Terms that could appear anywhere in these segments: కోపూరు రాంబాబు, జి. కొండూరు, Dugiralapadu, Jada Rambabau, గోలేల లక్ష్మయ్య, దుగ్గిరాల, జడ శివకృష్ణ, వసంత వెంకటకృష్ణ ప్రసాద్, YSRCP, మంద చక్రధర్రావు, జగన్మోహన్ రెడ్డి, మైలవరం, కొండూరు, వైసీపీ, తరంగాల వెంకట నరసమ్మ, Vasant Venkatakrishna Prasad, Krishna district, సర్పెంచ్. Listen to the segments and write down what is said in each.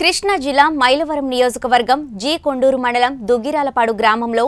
కృష్ణా జిల్లా మైలవరం నియోజకవర్గం జీ కొండూరు మండలం దుగిరాలపాడు గ్రామంలో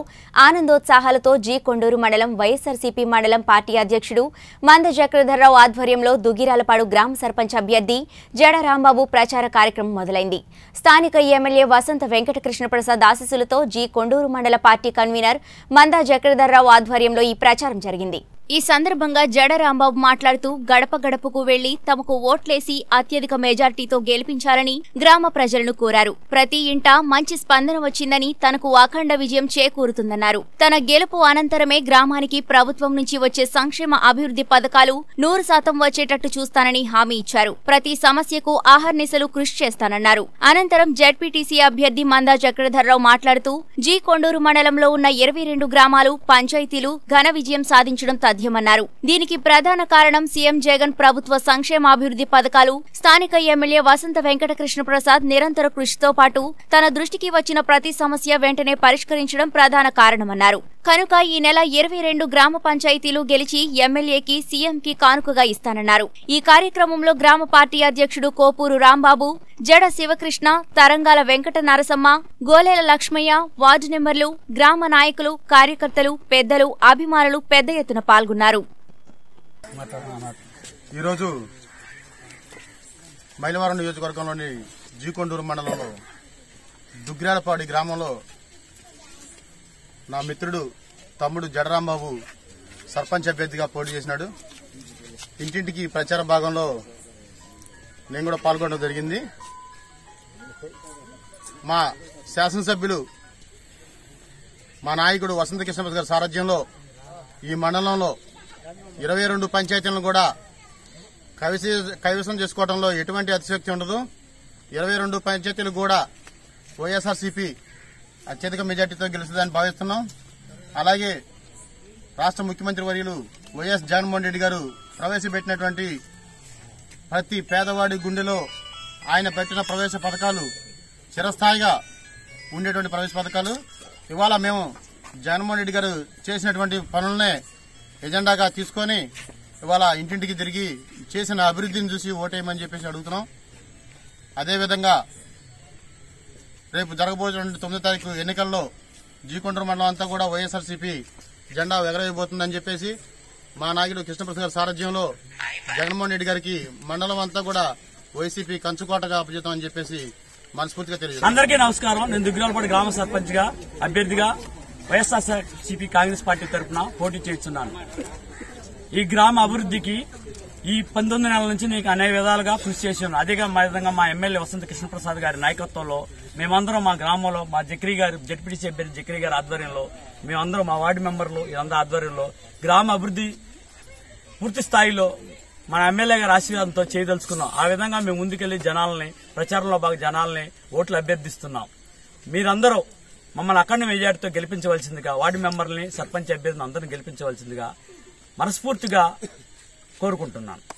ఆనందోత్సాహాలతో జీ కొండూరు మండలం వైఎస్ఆర్సీపీ మండలం పార్టీ అధ్యక్షుడు మంద చక్రధర్రావు ఆధ్వర్యంలో దుగిరాలపాడు గ్రామ సర్పంచ్ అభ్యర్థి జడ రాంబాబు ప్రచార కార్యక్రమం మొదలైంది. స్థానిక ఎమ్మెల్యే వసంత వెంకటకృష్ణ ప్రసాద్ ఆశీస్సులతో జీ కొండూరు మండల పార్టీ కన్వీనర్ మంద చక్రధర్రావు ఆధ్వర్యంలో ఈ ప్రచారం జరిగింది. ఈ సందర్భంగా జడ రాంబాబు మాట్లాడుతూ గడప గడపకు వెళ్లి తమకు ఓట్లేసి అత్యధిక మెజార్టీతో గెలిపించాలని గ్రామ ప్రజలను కోరారు. ప్రతి ఇంటా మంచి స్పందన వచ్చిందని తనకు అఖండ విజయం చేకూరుతుందన్నారు. తన గెలుపు అనంతరమే గ్రామానికి ప్రభుత్వం నుంచి వచ్చే సంక్షేమ అభివృద్ధి పథకాలు 100% వచ్చేటట్టు చూస్తానని హామీ ఇచ్చారు. ప్రతి సమస్యకు ఆహర్నిశలు కృషి చేస్తానన్నారు. అనంతరం జెడ్పీటీసీ అభ్యర్థి మందా చక్రధర్రావు మాట్లాడుతూ జీ కొండూరు మండలంలో ఉన్న 22 గ్రామాలు పంచాయతీలు ఘన విజయం సాధించడం దీనికి ప్రధాన కారణం సీఎం జగన్ ప్రభుత్వ సంక్షేమాభివృద్ధి పథకాలు, స్థానిక ఎమ్మెల్యే వసంత వెంకటకృష్ణ ప్రసాద్ నిరంతర కృషితో పాటు తన దృష్టికి వచ్చిన ప్రతి సమస్య వెంటనే పరిష్కరించడం ప్రధాన కారణమన్నారు. కనుక ఈ నెల 22 గ్రామ పంచాయతీలు గెలిచి ఎమ్మెల్యేకి సీఎంకి కానుకగా ఇస్తానన్నారు. ఈ కార్యక్రమంలో గ్రామ పార్టీ అధ్యక్షుడు కోపూరు రాంబాబు, జడ శివకృష్ణ, తరంగాల వెంకట నరసమ్మ, గోలేల లక్ష్మయ్య, వార్డు నెంబర్లు, గ్రామ నాయకులు, కార్యకర్తలు, పెద్దలు, అభిమానులు పెద్ద ఎత్తున పాల్గొన్నారు. ఈరోజు మైలవరం నియోజకవర్గంలోని జీ కొండూరు మండలంలో దుగ్గిరాలపాడి గ్రామంలో నా మిత్రుడు తమ్ముడు జడరాంబాబు సర్పంచ్ అభ్యర్థిగా పోటీ చేసినాడు. ఇంటింటికి ప్రచార భాగంలో నేను కూడా పాల్గొనడం జరిగింది. మా శాసనసభ్యులు మా నాయకుడు వసంత కృష్ణప్రసాద్ గారి సారథ్యంలో ఈ మండలంలో 22 పంచాయతీలను కూడా కైవసం చేసుకోవడంలో ఎటువంటి అతిశక్తి ఉండదు. 22 పంచాయతీలు కూడా వైఎస్ఆర్సీపీ అత్యధిక మెజార్టీతో గెలుస్తుందని భావిస్తున్నాం. అలాగే రాష్ట్ర ముఖ్యమంత్రి వర్యులు వైఎస్ జగన్మోహన్ రెడ్డి గారు ప్రవేశపెట్టినటువంటి ప్రతి పేదవాడి గుండెలో ఆయన పెట్టిన ప్రవేశ పథకాలు చిరస్థాయిగా ఉండేటువంటి ప్రవేశ పథకాలు ఇవాళ మేము జగన్మోహన్ రెడ్డి గారు చేసినటువంటి పనులనే ఎజెండాగా తీసుకొని ఇవాళ ఇంటింటికి తిరిగి చేసిన అభివృద్ధిని చూసి ఓటేయమని చెప్పేసి అడుగుతున్నాం. అదేవిధంగా రేపు జరగబోతున్న 9వ తారీఖు ఎన్నికల్లో జీకొండూరు మండలం అంతా కూడా వైఎస్ఆర్సీపీ జెండా ఎగరేయబోతుందని చెప్పేసి మా నాయకుడు కృష్ణప్రసాద్ గారి సారథ్యంలో జగన్మోహన్ రెడ్డి గారికి మండలం అంతా కూడా వైసీపీ కంచుకోటగా అప్పజేతామని చెప్పేసి మనస్ఫూర్తిగా తెలియజేస్తాం. అందరికీ నమస్కారం. నేను దుగ్గిరాలపాడు గ్రామ సర్పంచ్ గా అభ్యర్థిగా వైఎస్ఆర్సీపీ కాంగ్రెస్ పార్టీ తరఫున పోటీ చేస్తున్నాను. ఈ గ్రామ అభివృద్ధికి ఈ 19 నెలల నుంచి నేను అనేక విధాలుగా కృషి చేశాను. అదేగా మా విధంగా మా ఎమ్మెల్యే వసంత కృష్ణప్రసాద్ గారి నాయకత్వంలో మేమందరం మా గ్రామంలో మా జక్రీ గారు జెడ్పీటీసీ అభ్యర్థి జక్రీ గారి ఆధ్వర్యంలో మేమందరం మా వార్డు మెంబర్లు ఇదంతా ఆధ్వర్యంలో గ్రామ అభివృద్ది పూర్తి స్థాయిలో మన ఎమ్మెల్యే గారి ఆశీర్వాదంతో చేయదలుచుకున్నాం. ఆ విధంగా మేము ముందుకెళ్లి జనాలని ప్రచారంలో బాగా జనాలని ఓట్లు అభ్యర్థిస్తున్నాం. మీరందరూ మమ్మల్ని అఖండ మెజార్టీతో గెలిపించవలసిందిగా వార్డు మెంబర్లని సర్పంచ్ అభ్యర్థిని అందరినీ గెలిపించవలసిందిగా మనస్ఫూర్తిగా కోరుకుంటున్నాను.